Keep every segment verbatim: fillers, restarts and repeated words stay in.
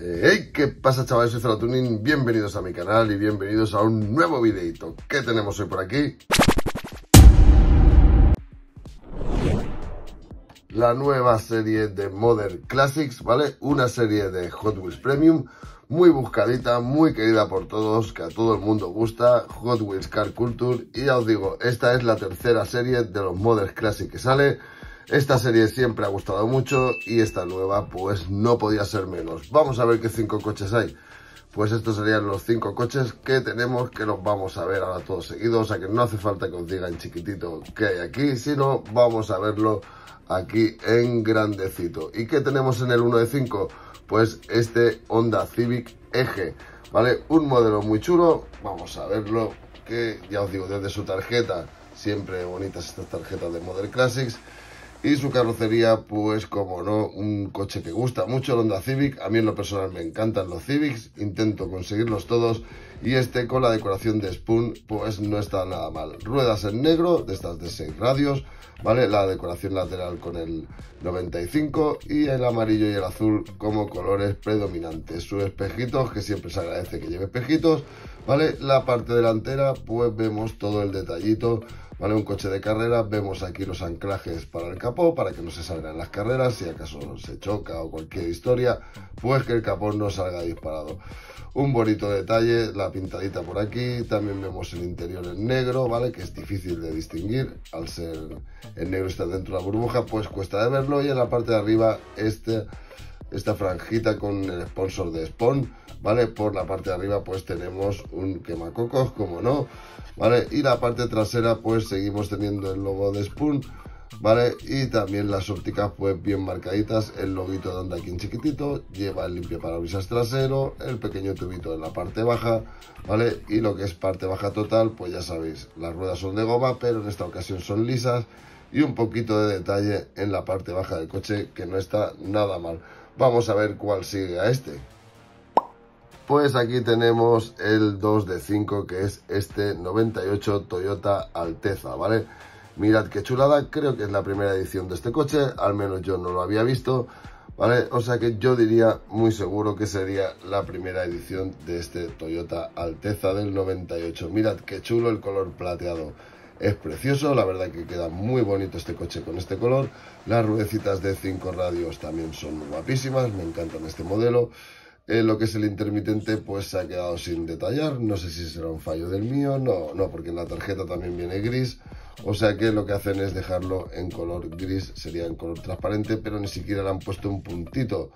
Hey, ¿qué pasa, chavales? Soy Zalotuning, bienvenidos a mi canal y bienvenidos a un nuevo videito. ¿Qué tenemos hoy por aquí? La nueva serie de Modern Classics, ¿vale? Una serie de Hot Wheels Premium, muy buscadita, muy querida por todos, que a todo el mundo gusta, Hot Wheels Car Culture. Y ya os digo, esta es la tercera serie de los Modern Classics que sale. Esta serie siempre ha gustado mucho y esta nueva pues no podía ser menos. Vamos a ver qué cinco coches hay. Pues estos serían los cinco coches que tenemos, que los vamos a ver ahora todos seguidos. O sea que no hace falta que os digan chiquitito qué hay aquí, sino vamos a verlo aquí en grandecito. ¿Y qué tenemos en el uno de cinco? Pues este Honda Civic E G, ¿vale? Un modelo muy chulo, vamos a verlo, que ya os digo, desde su tarjeta, siempre bonitas estas tarjetas de Modern Classics. Y su carrocería, pues como no, un coche que gusta mucho, el Honda Civic. A mí en lo personal me encantan los Civics, intento conseguirlos todos. Y este con la decoración de Spoon, pues no está nada mal. Ruedas en negro, de estas de seis radios, ¿vale? La decoración lateral con el noventa y cinco y el amarillo y el azul como colores predominantes. Sus espejitos, que siempre se agradece que lleve espejitos, ¿vale? La parte delantera, pues vemos todo el detallito, ¿vale? Un coche de carrera, vemos aquí los anclajes para el capó, para que no se salgan las carreras, si acaso se choca o cualquier historia, pues que el capó no salga disparado. Un bonito detalle, la pintadita por aquí, también vemos el interior en negro, ¿vale? Que es difícil de distinguir, al ser el negro está dentro de la burbuja, pues cuesta de verlo. Y en la parte de arriba, este... esta franjita con el sponsor de Spoon, ¿vale? Por la parte de arriba pues tenemos un quemacocos, como no, ¿vale? Y la parte trasera pues seguimos teniendo el logo de Spoon, ¿vale? Y también las ópticas pues bien marcaditas, el loguito de Honda aquí en chiquitito, lleva el limpiaparabrisas trasero, el pequeño tubito en la parte baja, ¿vale? Y lo que es parte baja total, pues ya sabéis, las ruedas son de goma, pero en esta ocasión son lisas, y un poquito de detalle en la parte baja del coche, que no está nada mal. Vamos a ver cuál sigue a este. Pues aquí tenemos el dos de cinco, que es este noventa y ocho Toyota Alteza, ¿vale? Mirad qué chulada, creo que es la primera edición de este coche, al menos yo no lo había visto, ¿vale? O sea que yo diría muy seguro que sería la primera edición de este Toyota Alteza del noventa y ocho. Mirad qué chulo el color plateado. Es precioso, la verdad que queda muy bonito este coche con este color. Las ruedecitas de cinco radios también son guapísimas, me encantan este modelo. Eh, lo que es el intermitente pues se ha quedado sin detallar, no sé si será un fallo del mío, no, no, porque en la tarjeta también viene gris. O sea que lo que hacen es dejarlo en color gris, sería en color transparente, pero ni siquiera le han puesto un puntito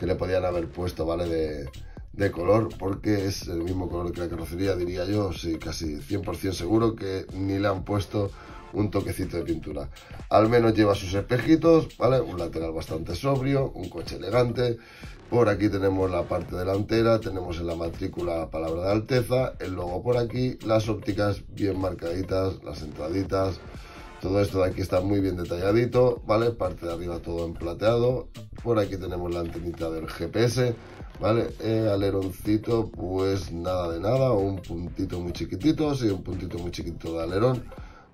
que le podían haber puesto, ¿vale? De... de color, porque es el mismo color que la carrocería, diría yo, sí, casi cien por ciento seguro que ni le han puesto un toquecito de pintura. Al menos lleva sus espejitos, ¿vale? Un lateral bastante sobrio, un coche elegante. Por aquí tenemos la parte delantera, tenemos en la matrícula la palabra de Alteza, el logo por aquí, las ópticas bien marcaditas, las entraditas. Todo esto de aquí está muy bien detalladito, ¿vale? Parte de arriba todo en plateado. Por aquí tenemos la antenita del G P S, ¿vale? Eh, aleroncito, pues nada de nada, o un puntito muy chiquitito, sí, un puntito muy chiquitito de alerón,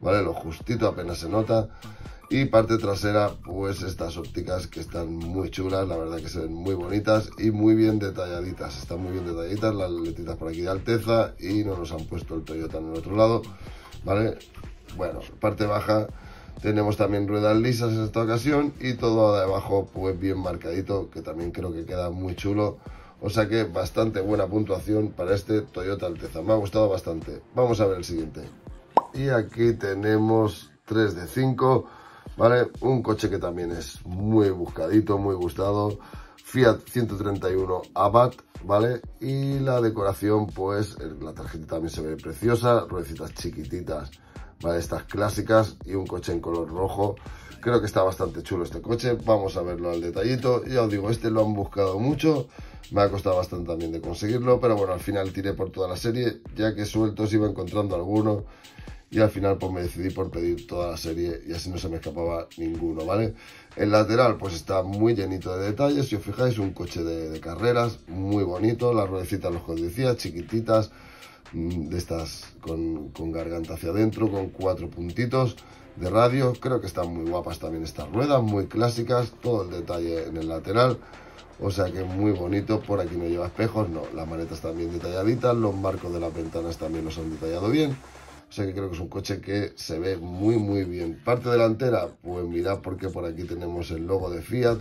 ¿vale? Lo justito, apenas se nota. Y parte trasera, pues estas ópticas que están muy chulas, la verdad que se ven muy bonitas y muy bien detalladitas. Están muy bien detalladitas las letritas por aquí de Alteza y no nos han puesto el Toyota en el otro lado, ¿vale? Bueno, parte baja tenemos también ruedas lisas en esta ocasión y todo de abajo pues bien marcadito, que también creo que queda muy chulo. O sea que bastante buena puntuación para este Toyota Alteza, me ha gustado bastante. Vamos a ver el siguiente. Y aquí tenemos tres de cinco, ¿vale? Un coche que también es muy buscadito, muy gustado. Fiat ciento treinta y uno Abarth, ¿vale? Y la decoración, pues la tarjetita también se ve preciosa, ruedecitas chiquititas, ¿vale? Estas clásicas y un coche en color rojo. Creo que está bastante chulo este coche. Vamos a verlo al detallito. Ya os digo, este lo han buscado mucho. Me ha costado bastante también de conseguirlo. Pero bueno, al final tiré por toda la serie, ya que sueltos iba encontrando alguno. Y al final pues me decidí por pedir toda la serie y así no se me escapaba ninguno, ¿vale? El lateral pues está muy llenito de detalles. Si os fijáis, un coche de, de carreras muy bonito. Las ruedecitas, los que os decía, chiquititas, de estas con, con garganta hacia adentro, con cuatro puntitos de radio. Creo que están muy guapas también estas ruedas, muy clásicas. Todo el detalle en el lateral, O sea que muy bonito. Por aquí no lleva espejos, no. Las manetas también detalladitas, los marcos de las ventanas también los han detallado bien. O sea que creo que es un coche que se ve muy muy bien. Parte delantera, pues mirad, porque por aquí tenemos el logo de Fiat,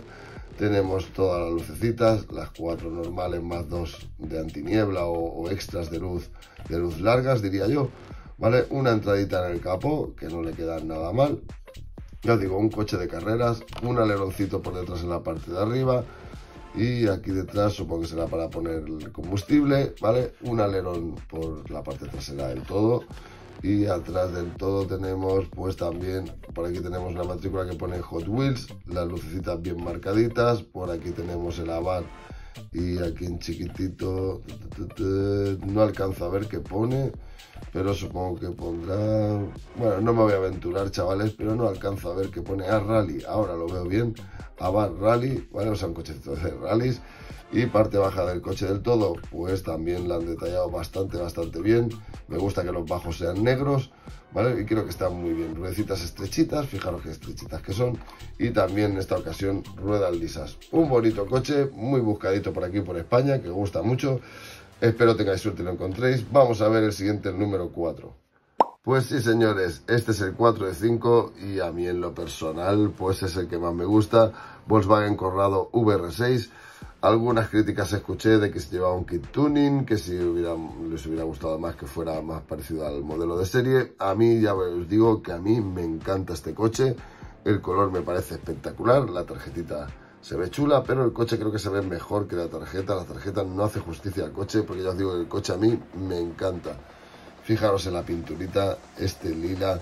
tenemos todas las lucecitas, las cuatro normales más dos de antiniebla o, o extras de luz, de luz largas, diría yo. Vale, una entradita en el capó, que no le queda nada mal. Ya os digo, un coche de carreras, un aleroncito por detrás en la parte de arriba. Y aquí detrás supongo que será para poner el combustible, ¿vale? Un alerón por la parte trasera del todo. Y atrás del todo tenemos, pues también, por aquí tenemos la matrícula que pone Hot Wheels, las lucecitas bien marcaditas. Por aquí tenemos el Abarth y aquí en chiquitito, no alcanzo a ver qué pone, pero supongo que pondrá... Bueno, no me voy a aventurar, chavales, pero no alcanzo a ver qué pone. A Rally, ahora lo veo bien. Abarth Rally, vale, o sea, un cochecito de rallies. Y parte baja del coche del todo, pues también la han detallado bastante, bastante bien. Me gusta que los bajos sean negros, ¿vale? Y creo que están muy bien. Ruedecitas estrechitas, fijaros qué estrechitas que son. Y también en esta ocasión ruedas lisas. Un bonito coche, muy buscadito por aquí, por España, que gusta mucho. Espero tengáis suerte y lo encontréis. Vamos a ver el siguiente, el número cuatro. Pues sí, señores, este es el cuatro de cinco y a mí en lo personal, pues es el que más me gusta. Volkswagen Corrado V R seis. Algunas críticas escuché de que se llevaba un kit tuning, que si hubiera, les hubiera gustado más que fuera más parecido al modelo de serie. A mí, ya os digo que a mí me encanta este coche. El color me parece espectacular, la tarjetita se ve chula, pero el coche creo que se ve mejor que la tarjeta. La tarjeta no hace justicia al coche, porque ya os digo que el coche a mí me encanta. Fijaros en la pinturita, este lila,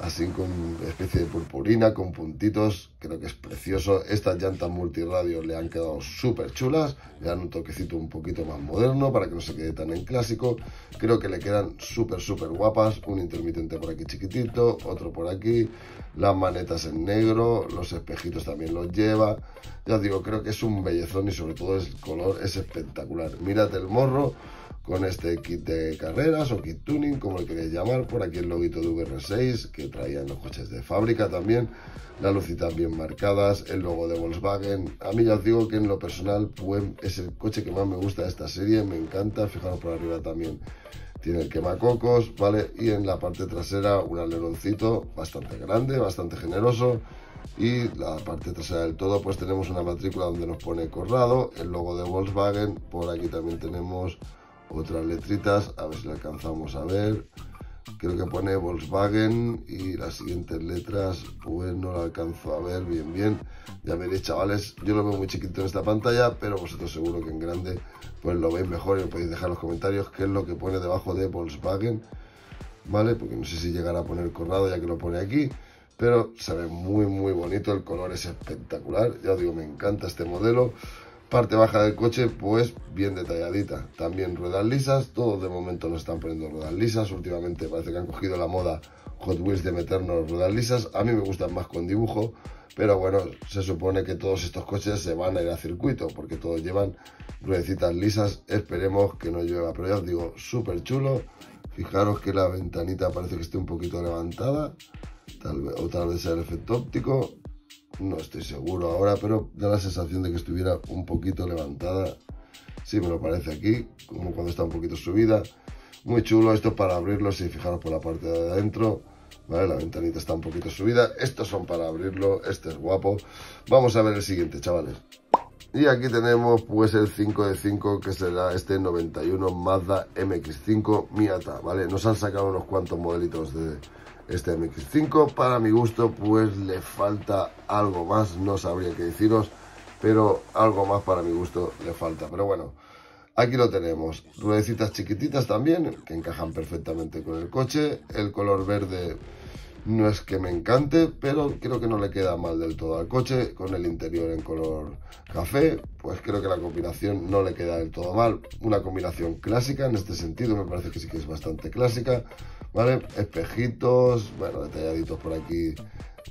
así con especie de purpurina, con puntitos, creo que es precioso. Estas llantas multirradios le han quedado súper chulas, le dan un toquecito un poquito más moderno para que no se quede tan en clásico. Creo que le quedan súper, súper guapas. Un intermitente por aquí chiquitito, otro por aquí, las manetas en negro, los espejitos también los lleva. Ya os digo, creo que es un bellezón y sobre todo el color es espectacular. Mirad el morro con este kit de carreras o kit tuning, como lo queréis llamar. Por aquí el loguito de V R seis que traían los coches de fábrica también, las lucitas bien marcadas, el logo de Volkswagen. A mí ya os digo que en lo personal, pues es el coche que más me gusta de esta serie, me encanta. Fijaros por arriba también tiene el quemacocos, ¿vale? Y en la parte trasera un aleroncito bastante grande, bastante generoso. Y la parte trasera del todo, pues tenemos una matrícula donde nos pone Corrado, el logo de Volkswagen. Por aquí también tenemos otras letritas, a ver si la alcanzamos a ver. Creo que pone Volkswagen y las siguientes letras, pues no la alcanzo a ver bien bien. Ya veréis, chavales, yo lo veo muy chiquito en esta pantalla, pero vosotros seguro que en grande pues lo veis mejor y me podéis dejar en los comentarios qué es lo que pone debajo de Volkswagen, ¿vale? Porque no sé si llegará a poner Corrado ya que lo pone aquí, pero se ve muy muy bonito, el color es espectacular. Ya os digo, me encanta este modelo. Parte baja del coche, pues bien detalladita. También ruedas lisas, todos de momento nos están poniendo ruedas lisas. Últimamente parece que han cogido la moda Hot Wheels de meternos ruedas lisas. A mí me gustan más con dibujo, pero bueno, se supone que todos estos coches se van a ir a circuito, porque todos llevan ruedecitas lisas. Esperemos que no llueva, pero ya os digo, súper chulo. Fijaros que la ventanita parece que esté un poquito levantada, tal vez, o tal vez sea el efecto óptico. No estoy seguro ahora, pero da la sensación de que estuviera un poquito levantada. Sí, me lo parece aquí, como cuando está un poquito subida. Muy chulo, esto para abrirlo, si fijaros por la parte de adentro, ¿vale? La ventanita está un poquito subida. Estos son para abrirlo, este es guapo. Vamos a ver el siguiente, chavales. Y aquí tenemos pues el cinco de cinco, que será este noventa y uno Mazda M X cinco Miata, ¿vale? Nos han sacado unos cuantos modelitos de este M X cinco, para mi gusto pues le falta algo más, no sabría qué deciros, pero algo más para mi gusto le falta. Pero bueno, aquí lo tenemos, ruedecitas chiquititas también, que encajan perfectamente con el coche. El color verde no es que me encante, pero creo que no le queda mal del todo al coche, con el interior en color café, pues creo que la combinación no le queda del todo mal. Una combinación clásica en este sentido, me parece que sí que es bastante clásica, ¿vale? Espejitos, bueno, detalladitos por aquí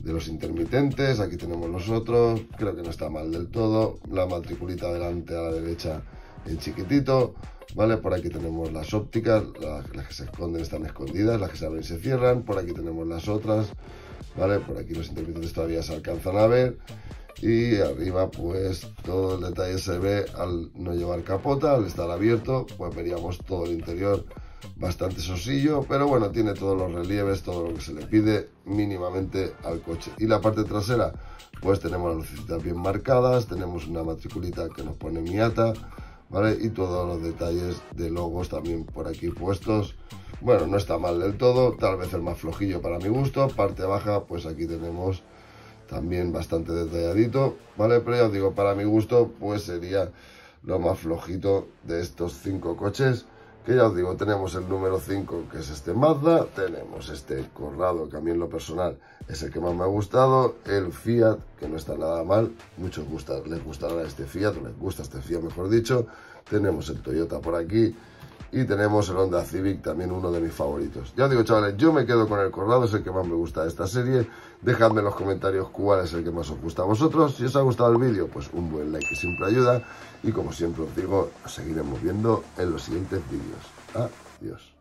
de los intermitentes, aquí tenemos los otros, creo que no está mal del todo. La matriculita delante a la derecha en chiquitito, ¿vale? Por aquí tenemos las ópticas, las, las que se esconden están escondidas, las que se abren se cierran. Por aquí tenemos las otras, ¿vale? Por aquí los intermitentes todavía se alcanzan a ver. y arriba pues todo el detalle se ve al no llevar capota, al estar abierto, pues veríamos todo el interior bastante sosillo, pero bueno, tiene todos los relieves, todo lo que se le pide mínimamente al coche. Y la parte trasera, pues tenemos las lucecitas bien marcadas, tenemos una matriculita que nos pone Miata, ¿vale? Y todos los detalles de logos también por aquí puestos. Bueno, no está mal del todo, tal vez el más flojillo para mi gusto. Parte baja, pues aquí tenemos también bastante detalladito, ¿vale? Pero ya os digo, para mi gusto, pues sería lo más flojito de estos cinco coches. Que ya os digo, tenemos el número cinco, que es este Mazda, tenemos este Corrado, que a mí en lo personal es el que más me ha gustado, el Fiat, que no está nada mal, muchos gusta, les gustará este Fiat, o les gusta este Fiat mejor dicho, tenemos el Toyota por aquí, y tenemos el Honda Civic, también uno de mis favoritos. Ya os digo, chavales, yo me quedo con el Corrado, es el que más me gusta de esta serie. Dejadme en los comentarios cuál es el que más os gusta a vosotros. Si os ha gustado el vídeo, pues un buen like que siempre ayuda. Y como siempre os digo, os seguiremos viendo en los siguientes vídeos. Adiós.